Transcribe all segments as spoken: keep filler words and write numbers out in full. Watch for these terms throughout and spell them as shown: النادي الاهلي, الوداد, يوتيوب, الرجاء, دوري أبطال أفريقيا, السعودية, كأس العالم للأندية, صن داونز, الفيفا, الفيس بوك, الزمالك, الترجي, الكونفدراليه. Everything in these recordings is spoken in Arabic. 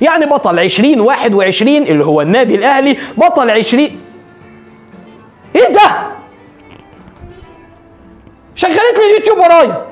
يعني بطل عشرين واحد وعشرين اللي هو النادي الاهلي بطل عشرين. ايه ده؟ شغلت لي اليوتيوب ورايا.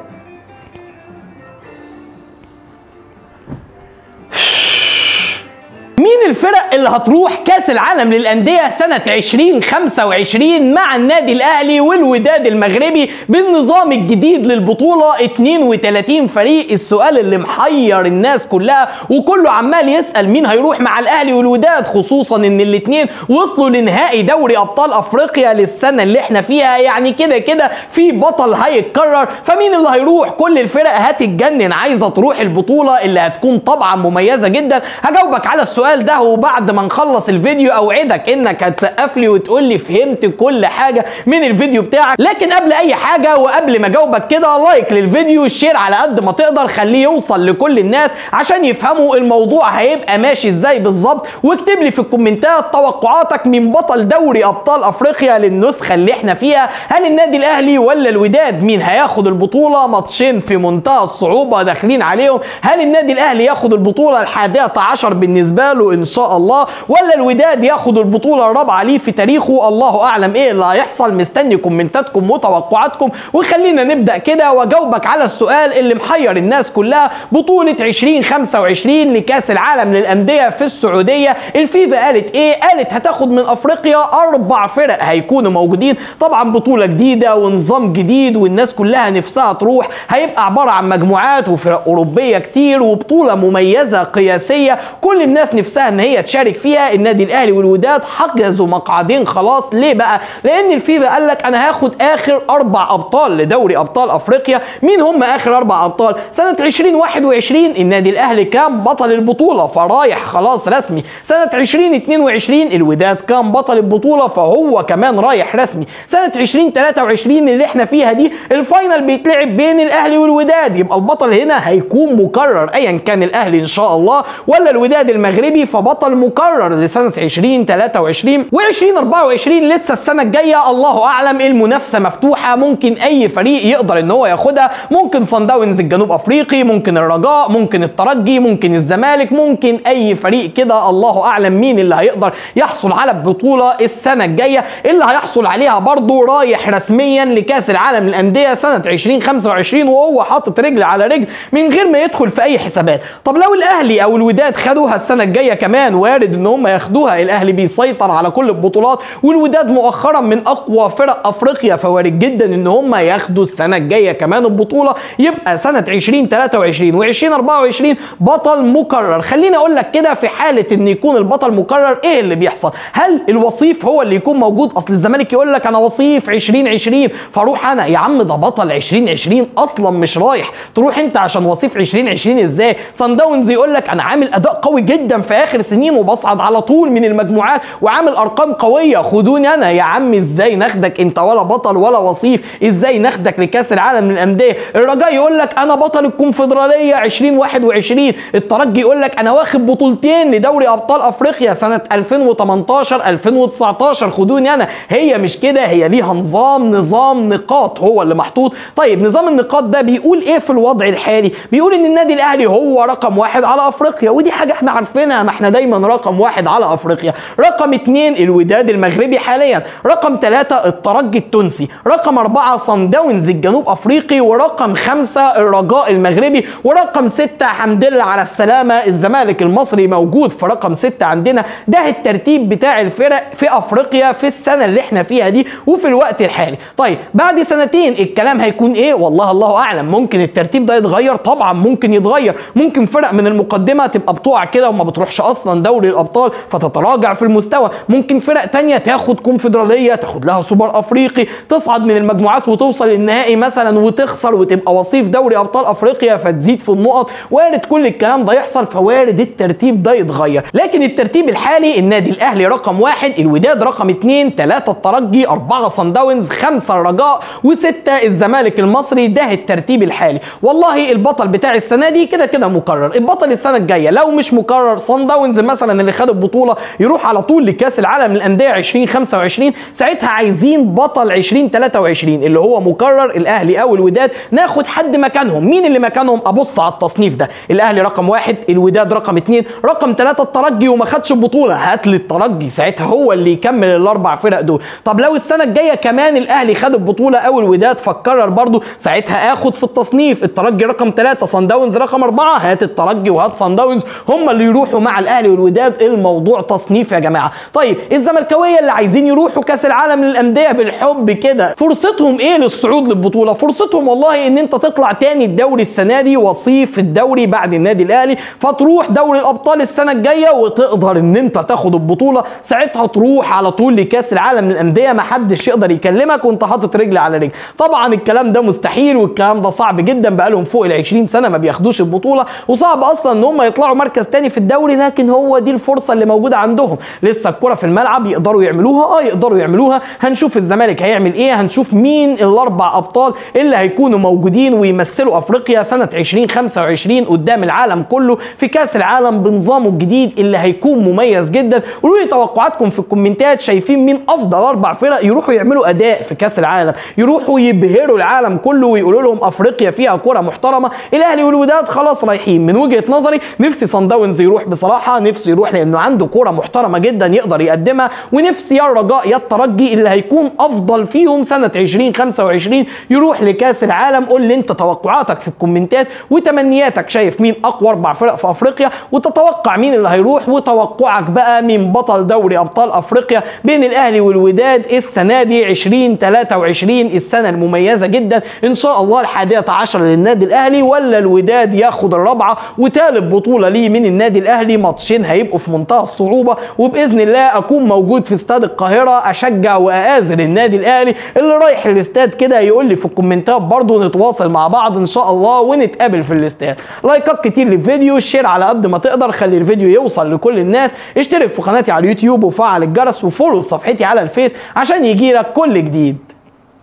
مين الفرق اللي هتروح كأس العالم للأندية سنة عشرين خمسة وعشرين مع النادي الأهلي والوداد المغربي بالنظام الجديد للبطولة؟ اثنين وثلاثين فريق. السؤال اللي محير الناس كلها وكله عمال يسأل مين هيروح مع الأهلي والوداد، خصوصا ان الاتنين وصلوا لنهائي دوري أبطال أفريقيا للسنة اللي احنا فيها، يعني كده كده في بطل هيتكرر، فمين اللي هيروح؟ كل الفرق هتتجنن عايزة تروح البطولة اللي هتكون طبعا مميزة جدا. هجاوبك على السؤال ده وبعد ما نخلص الفيديو اوعدك انك هتسقف لي وتقول لي فهمت كل حاجه من الفيديو بتاعك. لكن قبل اي حاجه وقبل ما اجاوبك كده، لايك للفيديو، شير على قد ما تقدر، خليه يوصل لكل الناس عشان يفهموا الموضوع هيبقى ماشي ازاي بالظبط، واكتب لي في الكومنتات توقعاتك من بطل دوري ابطال افريقيا للنسخه اللي احنا فيها، هل النادي الاهلي ولا الوداد؟ مين هياخد البطوله؟ ماتشين في منتهى الصعوبه داخلين عليهم، هل النادي الاهلي ياخد البطوله الحادية عشر بالنسبه له ان شاء الله ولا الوداد ياخد البطوله الرابعه ليه في تاريخه؟ الله اعلم ايه اللي هيحصل. مستني كومنتاتكم وتوقعاتكم، وخلينا نبدا كده واجاوبك على السؤال اللي محير الناس كلها. بطوله عشرين خمسة وعشرين لكاس العالم للانديه في السعوديه، الفيفا قالت ايه؟ قالت هتاخد من افريقيا اربع فرق هيكونوا موجودين، طبعا بطوله جديده ونظام جديد والناس كلها نفسها تروح، هيبقى عباره عن مجموعات وفرق اوروبيه كتير وبطوله مميزه قياسيه كل الناس نفسها ان هي تشارك فيها. النادي الاهلي والوداد حجزوا مقعدين خلاص. ليه بقى؟ لان الفيفا قال لك انا هاخد اخر اربع ابطال لدوري ابطال افريقيا. مين هم اخر اربع ابطال؟ سنه عشرين واحد وعشرين النادي الاهلي كان بطل البطوله فرايح خلاص رسمي، سنه عشرين اتنين وعشرين الوداد كان بطل البطوله فهو كمان رايح رسمي، سنه عشرين تلاتة وعشرين اللي احنا فيها دي الفاينل بيتلعب بين الاهلي والوداد، يبقى البطل هنا هيكون مكرر ايا كان الاهلي ان شاء الله ولا الوداد المغربي، فبطل مكرر لسنه عشرين تلاتة وعشرين. و2024 لسه السنه الجايه الله اعلم، المنافسه مفتوحه، ممكن اي فريق يقدر ان هو ياخدها، ممكن صن داونز الجنوب افريقي، ممكن الرجاء، ممكن الترجي، ممكن الزمالك، ممكن اي فريق كده الله اعلم مين اللي هيقدر يحصل على البطوله السنه الجايه. اللي هيحصل عليها برضه رايح رسميا لكاس العالم للانديه سنه عشرين خمسة وعشرين وهو حاطط رجل على رجل من غير ما يدخل في اي حسابات. طب لو الاهلي او الوداد خدوها السنه الجايه كمان وارد ان هم ياخدوها، الاهلي بيسيطر على كل البطولات والوداد مؤخرا من اقوى فرق افريقيا فوارد جدا ان هم ياخدوا السنه الجايه كمان البطوله، يبقى سنه عشرين تلاتة وعشرين و2024 بطل مكرر. خليني اقول لك كده، في حاله ان يكون البطل مكرر ايه اللي بيحصل؟ هل الوصيف هو اللي يكون موجود؟ اصل الزمالك يقول لك انا وصيف عشرين عشرين فاروح انا، يا عم ده بطل عشرين عشرين اصلا مش رايح، تروح انت عشان وصيف عشرين عشرين ازاي؟ صن داونز يقول لك انا عامل اداء قوي جدا في اخر سنين وبصعد على طول من المجموعات وعامل ارقام قويه خدوني انا، يا عم ازاي ناخدك انت ولا بطل ولا وصيف؟ ازاي ناخدك لكاس العالم للانديه؟ الرجاء يقول لك انا بطل الكونفدراليه عشرين واحد وعشرين، الترجي يقول لك انا واخد بطولتين لدوري ابطال افريقيا سنه ألفين وتمنتاشر ألفين وتسعتاشر خدوني انا. هي مش كده، هي ليها نظام، نظام نقاط هو اللي محطوط. طيب نظام النقاط ده بيقول ايه في الوضع الحالي؟ بيقول ان النادي الاهلي هو رقم واحد على افريقيا، ودي حاجه احنا عارفينها، ما احنا دايما رقم واحد على افريقيا، رقم اتنين الوداد المغربي حاليا، رقم تلاتة الترجي التونسي، رقم اربعة صن داونز الجنوب افريقي، ورقم خمسة الرجاء المغربي، ورقم ستة حمد لله على السلامه الزمالك المصري موجود في رقم ستة عندنا. ده الترتيب بتاع الفرق في افريقيا في السنه اللي احنا فيها دي وفي الوقت الحالي. طيب بعد سنتين الكلام هيكون ايه؟ والله الله اعلم، ممكن الترتيب ده يتغير، طبعا ممكن يتغير، ممكن فرق من المقدمه تبقى بتقع كده وما بتروحش اصلا دوري الابطال فتتراجع في المستوى، ممكن فرق تانية تاخد كونفدراليه، تاخد لها سوبر افريقي، تصعد من المجموعات وتوصل للنهائي مثلا وتخسر وتبقى وصيف دوري ابطال افريقيا فتزيد في النقط، وارد كل الكلام ده يحصل، فوارد الترتيب ده يتغير. لكن الترتيب الحالي النادي الاهلي رقم واحد، الوداد رقم اتنين، تلاتة الترجي، اربعة صن داونز، خمسة الرجاء، وستة الزمالك المصري. ده الترتيب الحالي. والله البطل بتاع السنه دي كده كده مكرر، البطل السنه الجايه لو مش مكرر صن داونز داونز مثلا اللي خد البطوله يروح على طول لكاس العالم للأندية ألفين وخمسة وعشرين، ساعتها عايزين بطل ألفين وثلاثة وعشرين اللي هو مكرر، الاهلي او الوداد، ناخد حد مكانهم. مين اللي مكانهم؟ ابص على التصنيف ده، الاهلي رقم واحد، الوداد رقم اثنين، رقم ثلاثة الترجي وما خدش البطوله، هات لي الترجي ساعتها هو اللي يكمل الاربع فرق دول. طب لو السنه الجايه كمان الاهلي خد البطوله او الوداد فكرر برضه، ساعتها اخد في التصنيف الترجي رقم ثلاثة، صن داونز رقم أربعة، هات الترجي وهات صن داونز، هم اللي يروحوا مع الاهلي والوداد. الموضوع تصنيف يا جماعه. طيب الزملكاويه اللي عايزين يروحوا كاس العالم للانديه بالحب كده، فرصتهم ايه للصعود للبطوله؟ فرصتهم والله ان انت تطلع تاني الدوري السنه دي وصيف الدوري بعد النادي الاهلي، فتروح دوري الابطال السنه الجايه وتقدر ان انت تاخد البطوله، ساعتها تروح على طول لكاس العالم للانديه، ما حدش يقدر يكلمك وانت حاطط رجل على رجل. طبعا الكلام ده مستحيل والكلام ده صعب جدا، بقالهم فوق ال عشرين سنه ما بياخدوش البطوله، وصعب اصلا ان هم يطلعوا مركز تاني في الدوري، لكن هو دي الفرصه اللي موجوده عندهم. لسه الكره في الملعب، يقدروا يعملوها؟ اه يقدروا يعملوها. هنشوف الزمالك هيعمل ايه، هنشوف مين الاربع ابطال اللي هيكونوا موجودين ويمثلوا افريقيا سنه ألفين وخمسة وعشرين قدام العالم كله في كاس العالم بنظامه الجديد اللي هيكون مميز جدا. قولوا لي توقعاتكم في الكومنتات، شايفين مين افضل اربع فرق يروحوا يعملوا اداء في كاس العالم، يروحوا يبهروا العالم كله ويقولوا لهم افريقيا فيها كره محترمه؟ الاهلي والوداد خلاص رايحين، من وجهه نظري نفسي صن داونز يروح بصراحه، نفسي يروح لانه عنده كره محترمه جدا يقدر يقدمها، ونفسي يا الرجاء يا الترجي اللي هيكون افضل فيهم سنه ألفين وخمسة وعشرين يروح لكاس العالم. قول لي انت توقعاتك في الكومنتات وتمنياتك، شايف مين اقوى اربع فرق في افريقيا وتتوقع مين اللي هيروح، وتوقعك بقى مين بطل دوري ابطال افريقيا بين الاهلي والوداد السنه دي ألفين وثلاثة وعشرين، السنه المميزه جدا ان شاء الله الحادية عشر للنادي الاهلي، ولا الوداد ياخد الرابعه وثالث بطوله ليه من النادي الاهلي. ماتشين هيبقوا في منتهى الصعوبه، وباذن الله اكون موجود في استاد القاهره اشجع واازر النادي الاهلي. اللي رايح الاستاد كده يقول لي في الكومنتات برضه، نتواصل مع بعض ان شاء الله ونتقابل في الاستاد. لايكات كتير للفيديو، شير على قد ما تقدر، خلي الفيديو يوصل لكل الناس، اشترك في قناتي على اليوتيوب وفعل الجرس وفولو صفحتي على الفيس عشان يجيلك كل جديد.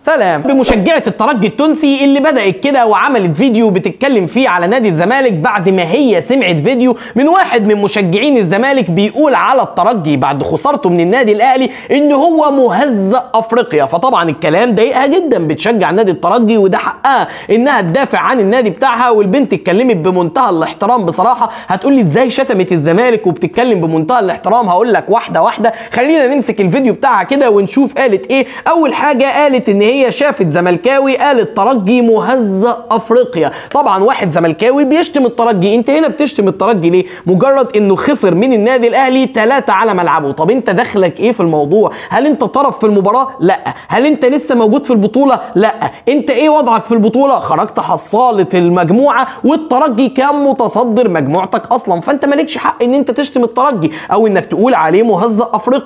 سلام. بمشجعة الترجي التونسي اللي بدأت كده وعملت فيديو بتتكلم فيه على نادي الزمالك بعد ما هي سمعت فيديو من واحد من مشجعين الزمالك بيقول على الترجي بعد خسارته من النادي الاهلي ان هو مهزأ افريقيا، فطبعا الكلام ضايقها جدا، بتشجع نادي الترجي وده حقها انها تدافع عن النادي بتاعها، والبنت اتكلمت بمنتهى الاحترام بصراحه. هتقول لي ازاي شتمت الزمالك وبتتكلم بمنتهى الاحترام؟ هقول لك واحده واحده، خلينا نمسك الفيديو بتاعها كده ونشوف قالت ايه. اول حاجه قالت ان هي شافت زملكاوي قال الترجي مهزأ افريقيا. طبعا واحد زملكاوي بيشتم الترجي، انت هنا بتشتم الترجي ليه؟ مجرد انه خسر من النادي الاهلي ثلاثة على ملعبه، طب انت دخلك ايه في الموضوع؟ هل انت طرف في المباراه؟ لا. هل انت لسه موجود في البطوله؟ لا. انت ايه وضعك في البطوله؟ خرجت حصاله المجموعه والترجي كان متصدر مجموعتك اصلا، فانت مالكش حق ان انت تشتم الترجي او انك تقول عليه مهزأ افريقيا.